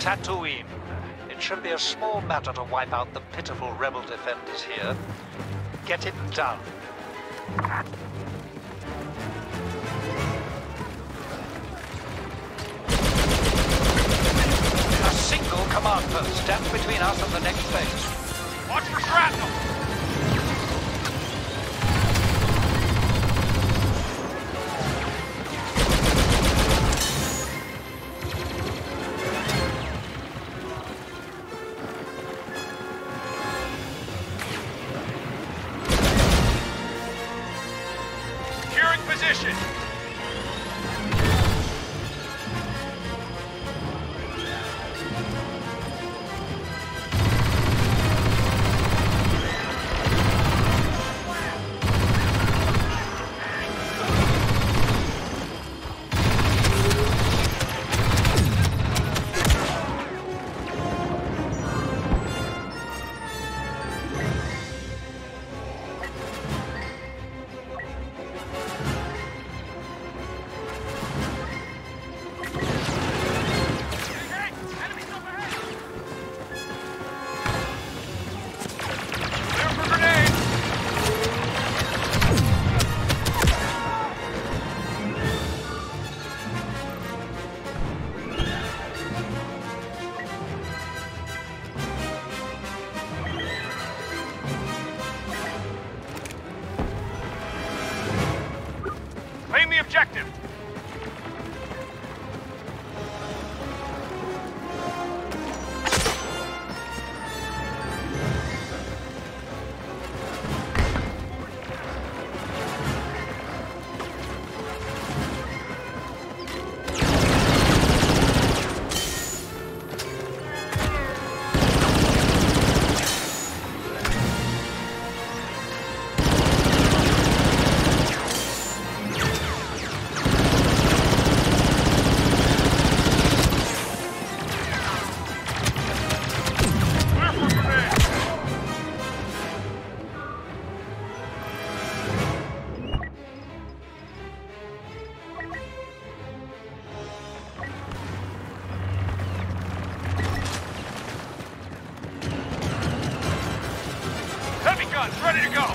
Tatooine. It should be a small matter to wipe out the pitiful rebel defenders here. Get it done. A single command post stands between us and the next phase. Watch for shrapnel! Position. Claim the objective! Ready to go!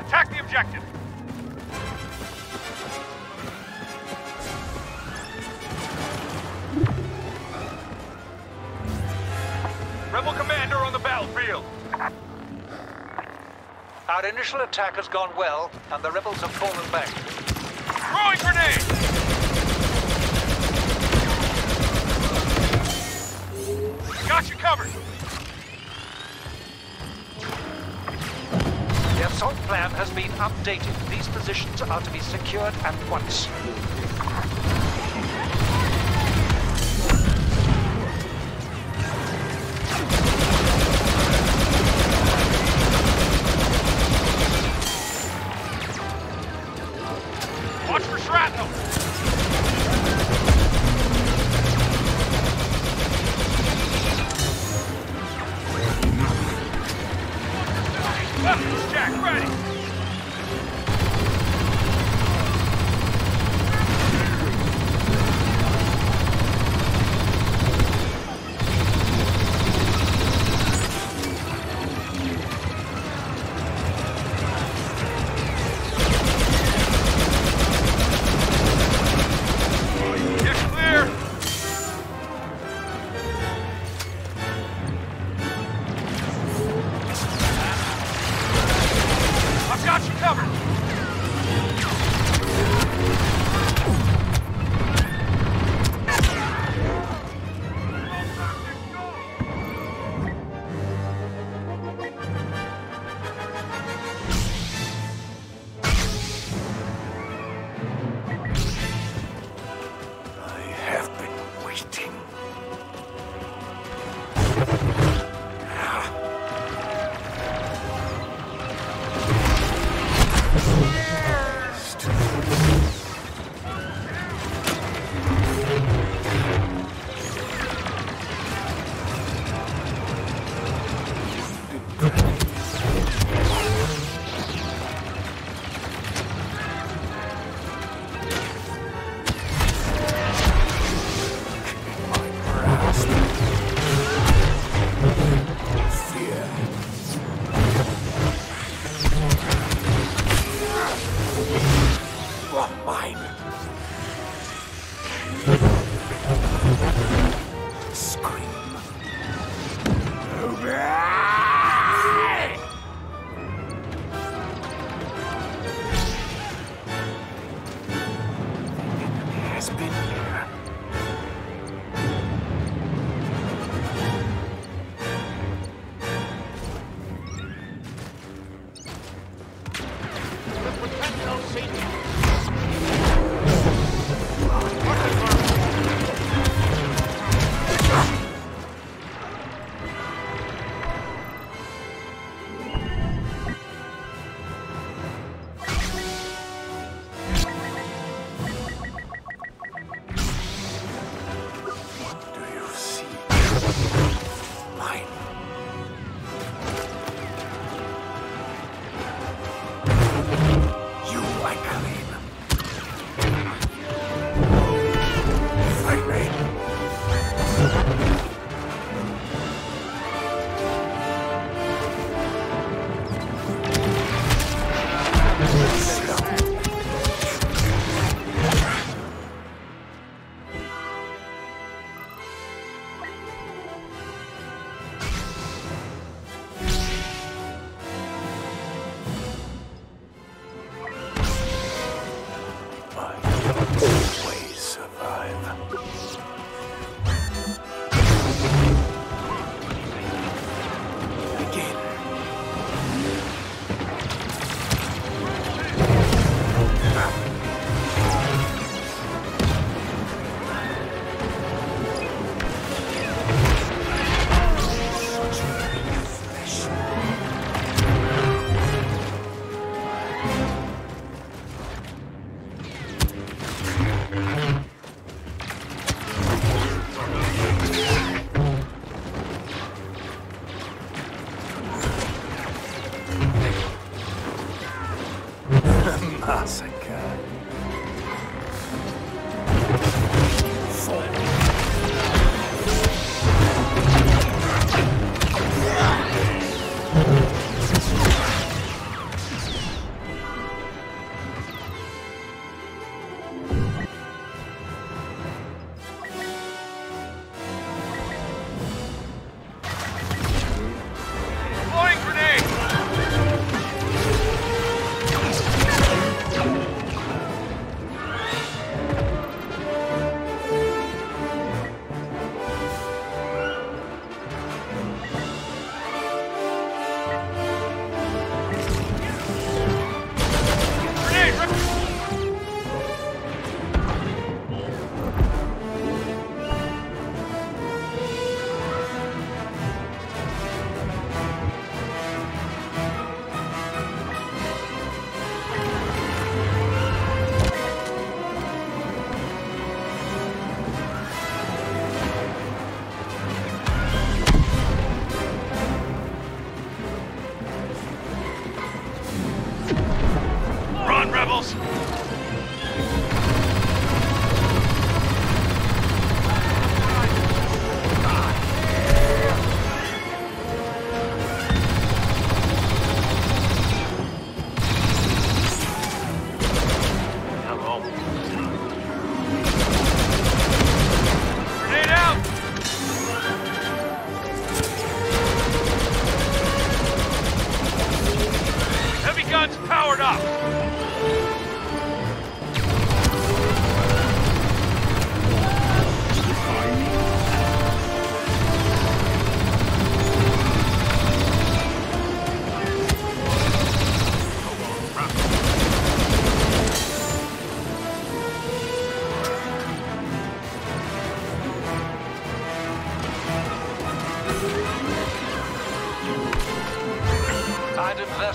Attack the objective! Rebel commander on the battlefield! Our initial attack has gone well, and the rebels have fallen back. Throwing grenade! Got you covered! The assault plan has been updated. These positions are to be secured at once. Watch for shrapnel! Weapons check, ready!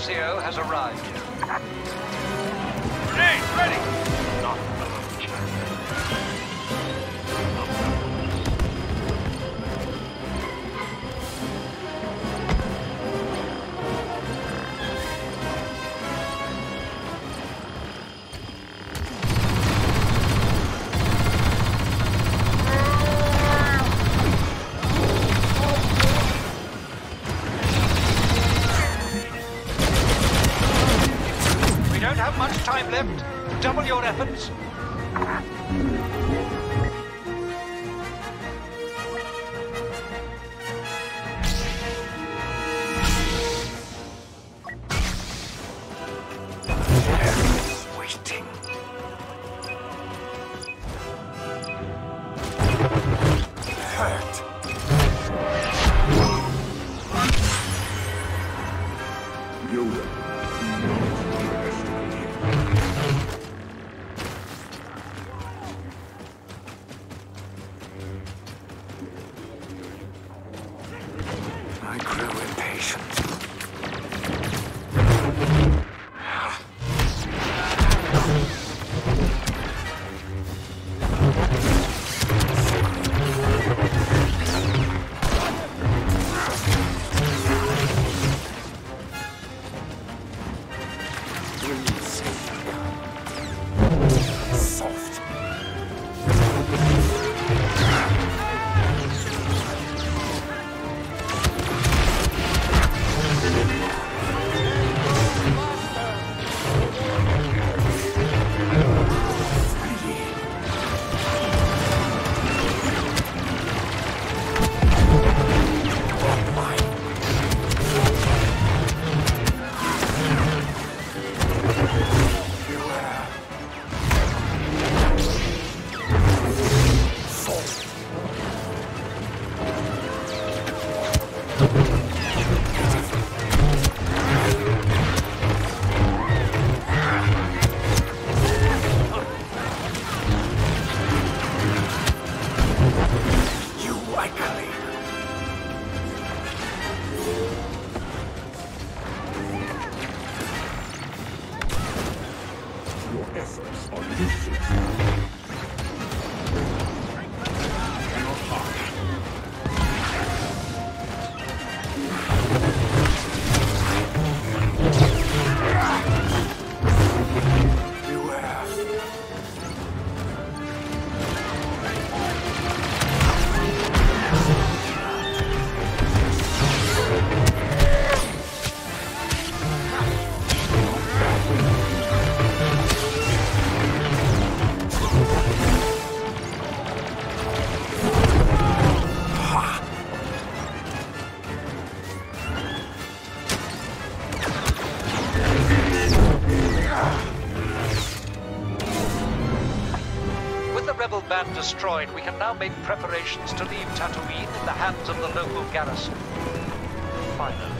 Has arrived. Grenade ready! Not left. Double your efforts. Destroyed, we can now make preparations to leave Tatooine in the hands of the local garrison. Finally.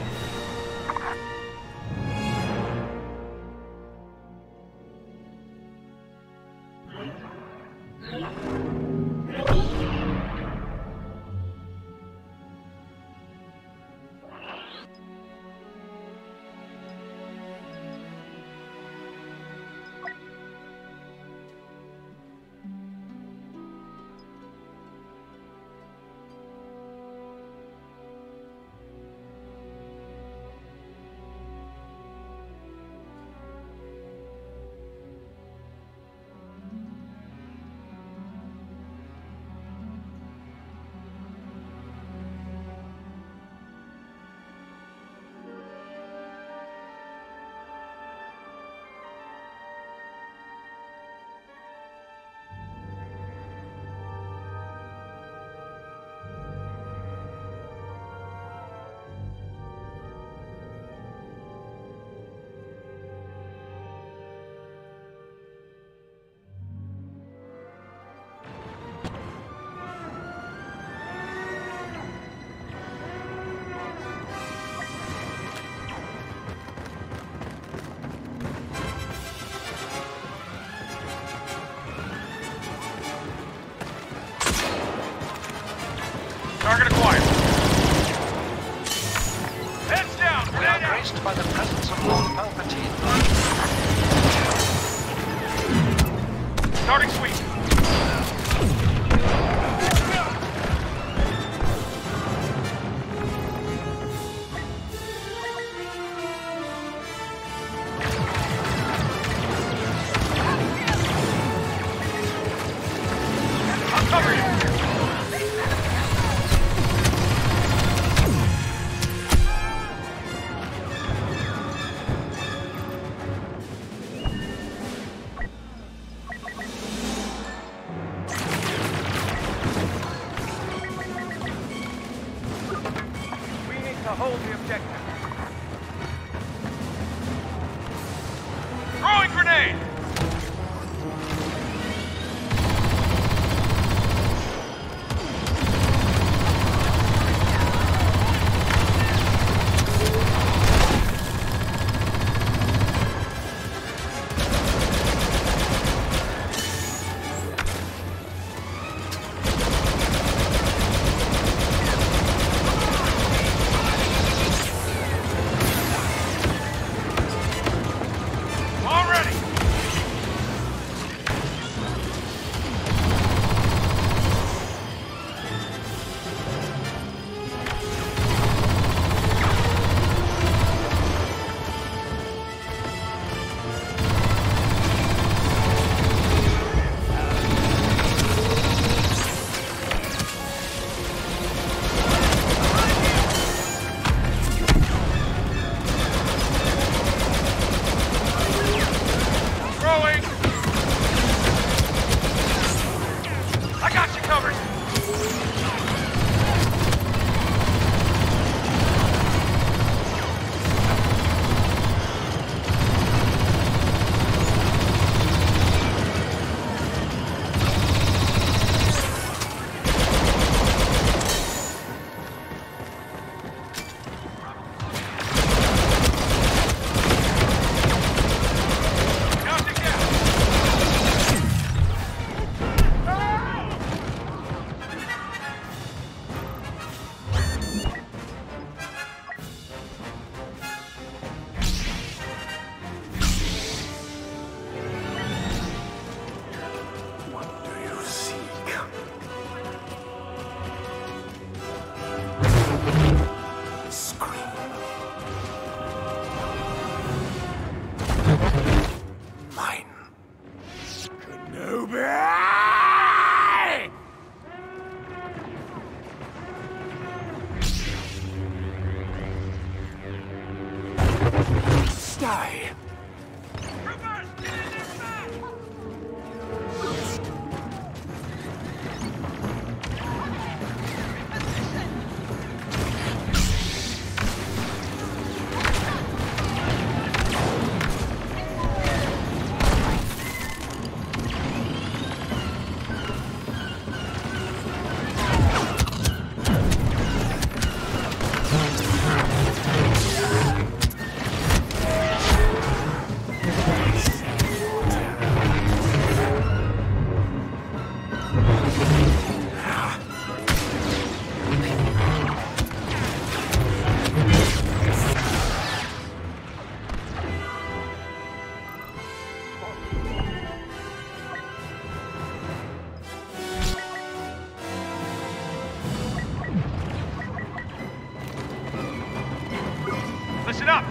Target acquired. Heads down! We are graced by the presence of Lord Palpatine. Starting sweep. to hold the objective. Throwing grenade!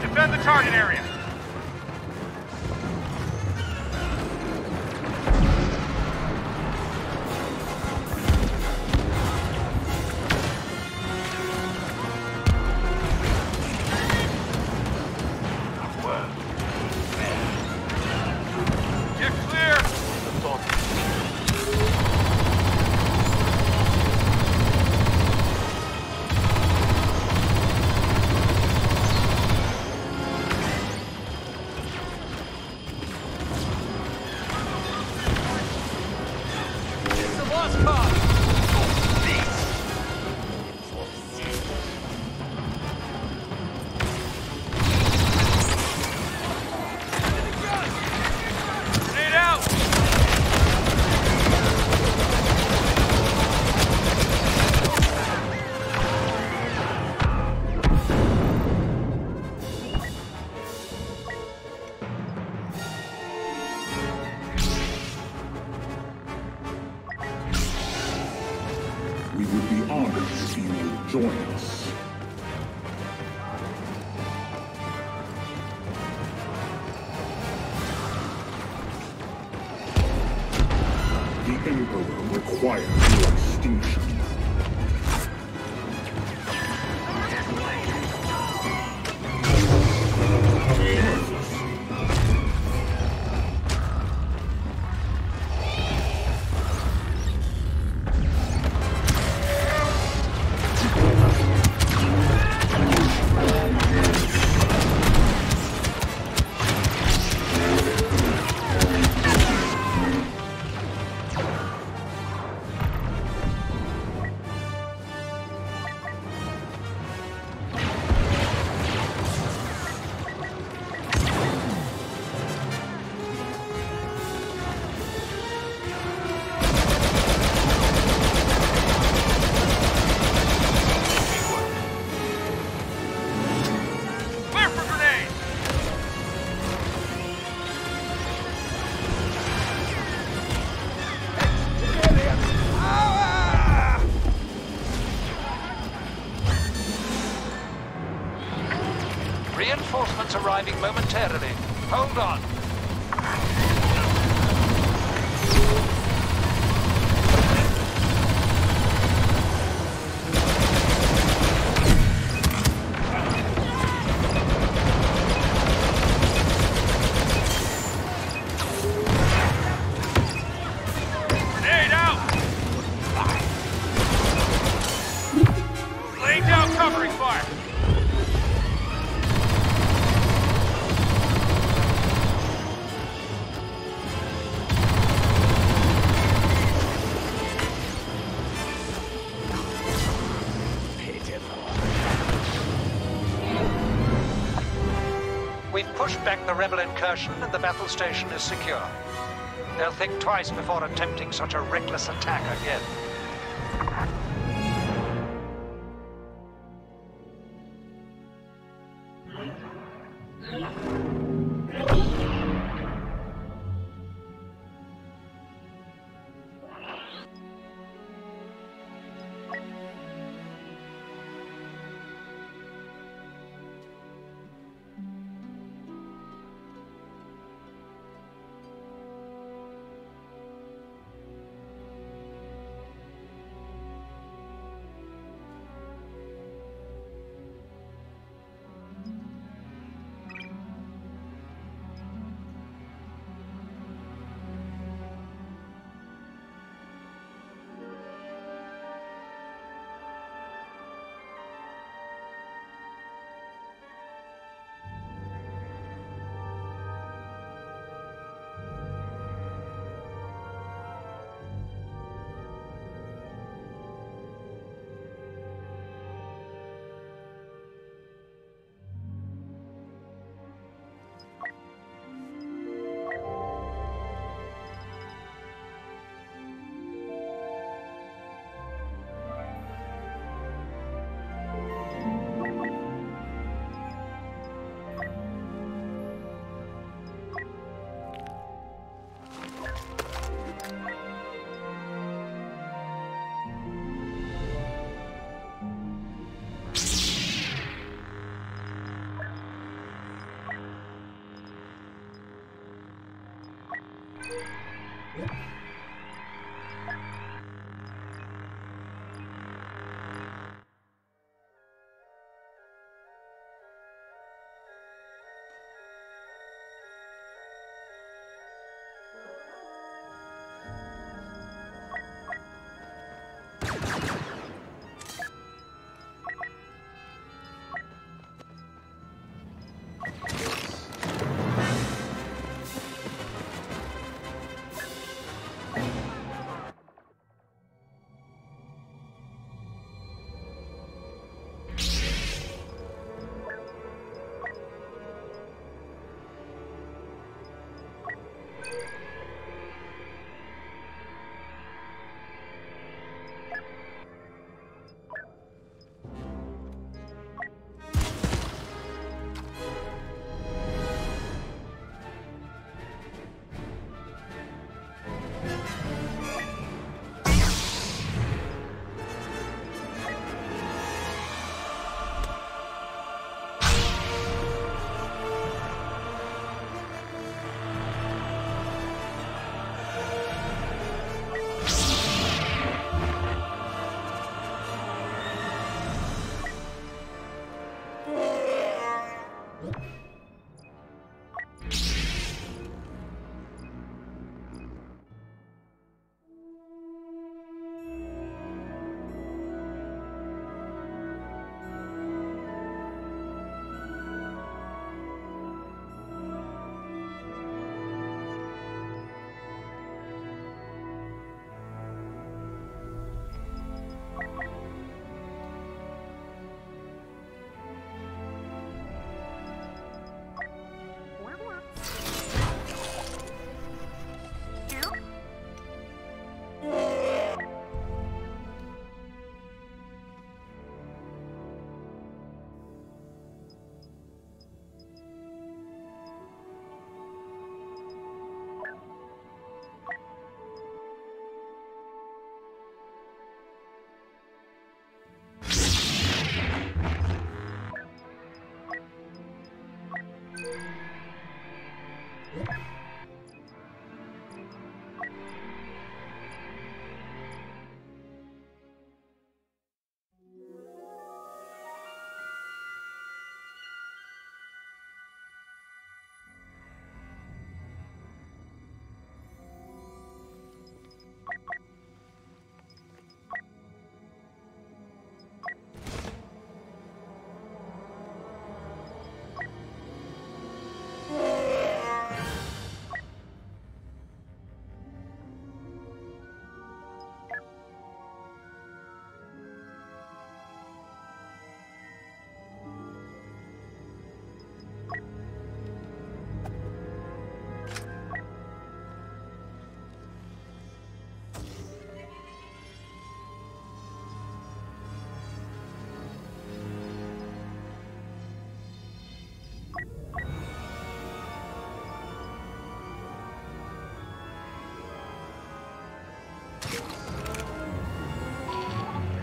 Defend the target area. Reinforcements arriving momentarily. Hold on. The rebel incursion and the battle station is secure. They'll think twice before attempting such a reckless attack again.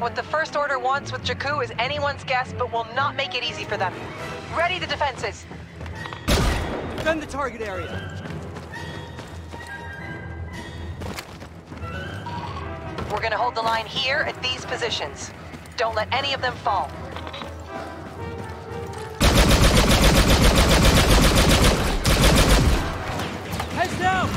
What the First Order wants with Jakku is anyone's guess, but will not make it easy for them. Ready the defenses! Defend the target area! We're gonna hold the line here at these positions. Don't let any of them fall. Heads down!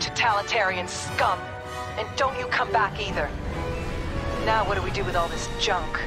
totalitarian scum. And don't you come back either. Now what do we do with all this junk?